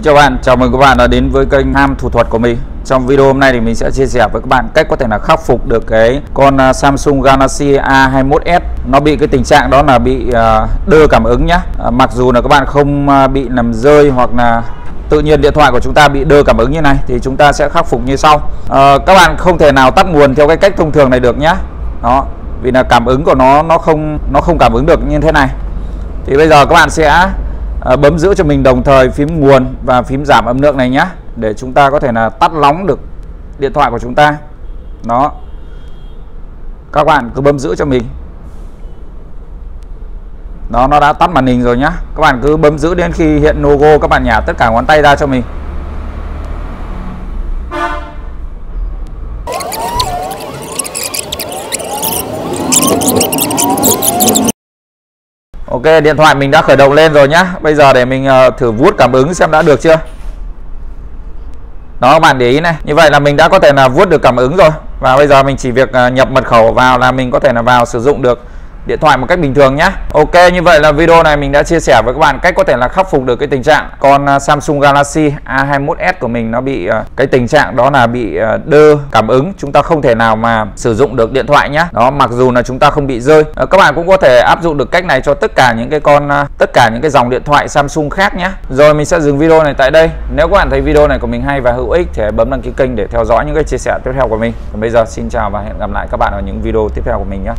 Xin chào bạn, chào mừng các bạn đã đến với kênh Ham Thủ Thuật của mình. Trong video hôm nay thì mình sẽ chia sẻ với các bạn cách có thể là khắc phục được cái con Samsung Galaxy A21s nó bị cái tình trạng đó là bị đơ cảm ứng nhá. Mặc dù là các bạn không bị làm rơi hoặc là tự nhiên điện thoại của chúng ta bị đơ cảm ứng như này thì chúng ta sẽ khắc phục như sau. Các bạn không thể nào tắt nguồn theo cái cách thông thường này được nhá. Đó, vì là cảm ứng của nó không cảm ứng được như thế này. Thì bây giờ các bạn sẽ bấm giữ cho mình đồng thời phím nguồn và phím giảm âm lượng này nhé, để chúng ta có thể là tắt lóng được điện thoại của chúng ta. Đó, các bạn cứ bấm giữ cho mình. Đó, nó đã tắt màn hình rồi nhá. Các bạn cứ bấm giữ đến khi hiện logo, các bạn nhả tất cả ngón tay ra cho mình. Ok, điện thoại mình đã khởi động lên rồi nhá. Bây giờ để mình thử vuốt cảm ứng xem đã được chưa. Đó, các bạn để ý này. Như vậy là mình đã có thể là vuốt được cảm ứng rồi. Và bây giờ mình chỉ việc nhập mật khẩu vào là mình có thể là vào sử dụng được điện thoại một cách bình thường nhá. Ok, như vậy là video này mình đã chia sẻ với các bạn cách có thể là khắc phục được cái tình trạng con Samsung Galaxy A21s của mình nó bị cái tình trạng đó là bị đơ cảm ứng. Chúng ta không thể nào mà sử dụng được điện thoại nhá. Đó, mặc dù là chúng ta không bị rơi. Các bạn cũng có thể áp dụng được cách này cho tất cả những cái dòng điện thoại Samsung khác nhá. Rồi mình sẽ dừng video này tại đây. Nếu các bạn thấy video này của mình hay và hữu ích thì hãy bấm đăng ký kênh để theo dõi những cái chia sẻ tiếp theo của mình. Còn bây giờ xin chào và hẹn gặp lại các bạn ở những video tiếp theo của mình nhé.